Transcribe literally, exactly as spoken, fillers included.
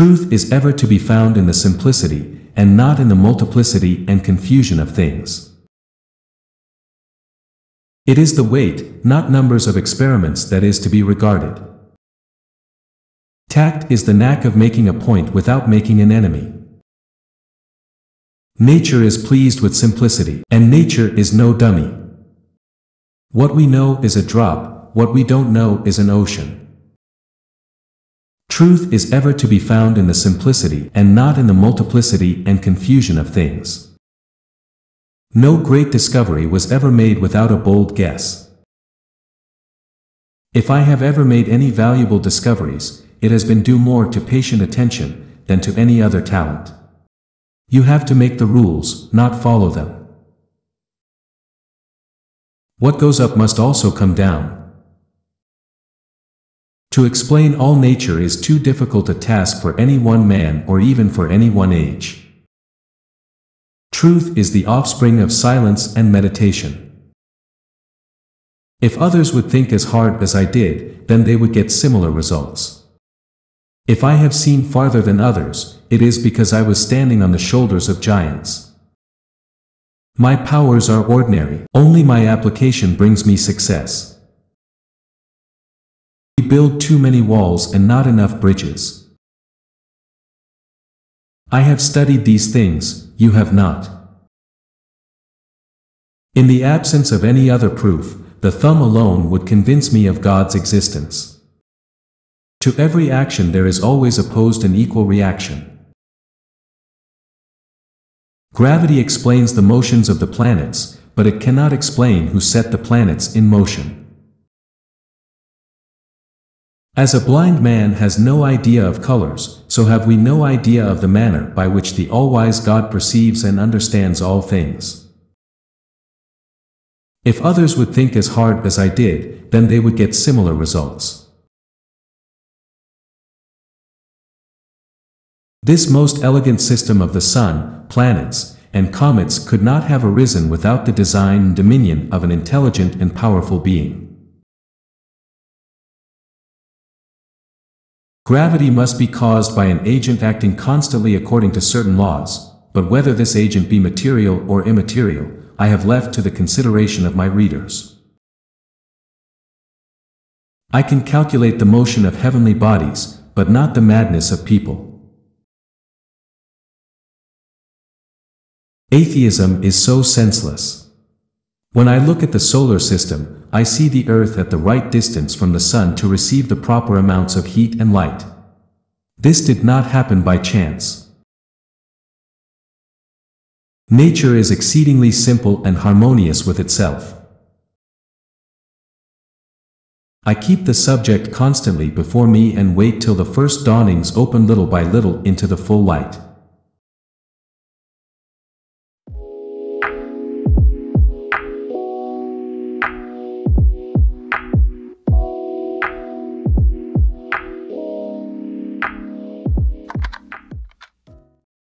Truth is ever to be found in the simplicity, and not in the multiplicity and confusion of things. It is the weight, not numbers of experiments, that is to be regarded. Tact is the knack of making a point without making an enemy. Nature is pleased with simplicity, and nature is no dummy. What we know is a drop, what we don't know is an ocean. Truth is ever to be found in the simplicity, and not in the multiplicity and confusion of things. No great discovery was ever made without a bold guess. If I have ever made any valuable discoveries, it has been due more to patient attention than to any other talent. You have to make the rules, not follow them. What goes up must also come down. To explain all nature is too difficult a task for any one man or even for any one age. Truth is the offspring of silence and meditation. If others would think as hard as I did, then they would get similar results. If I have seen farther than others, it is because I was standing on the shoulders of giants. My powers are ordinary, only my application brings me success. We build too many walls and not enough bridges. I have studied these things, you have not. In the absence of any other proof, the thumb alone would convince me of God's existence. To every action there is always opposed an equal reaction. Gravity explains the motions of the planets, but it cannot explain who set the planets in motion. As a blind man has no idea of colors, so have we no idea of the manner by which the all-wise God perceives and understands all things. If others would think as hard as I did, then they would get similar results. This most elegant system of the sun, planets, and comets could not have arisen without the design and dominion of an intelligent and powerful being. Gravity must be caused by an agent acting constantly according to certain laws, but whether this agent be material or immaterial, I have left to the consideration of my readers. I can calculate the motion of heavenly bodies, but not the madness of people. Atheism is so senseless. When I look at the solar system, I see the Earth at the right distance from the sun to receive the proper amounts of heat and light. This did not happen by chance. Nature is exceedingly simple and harmonious with itself. I keep the subject constantly before me and wait till the first dawnings open little by little into the full light.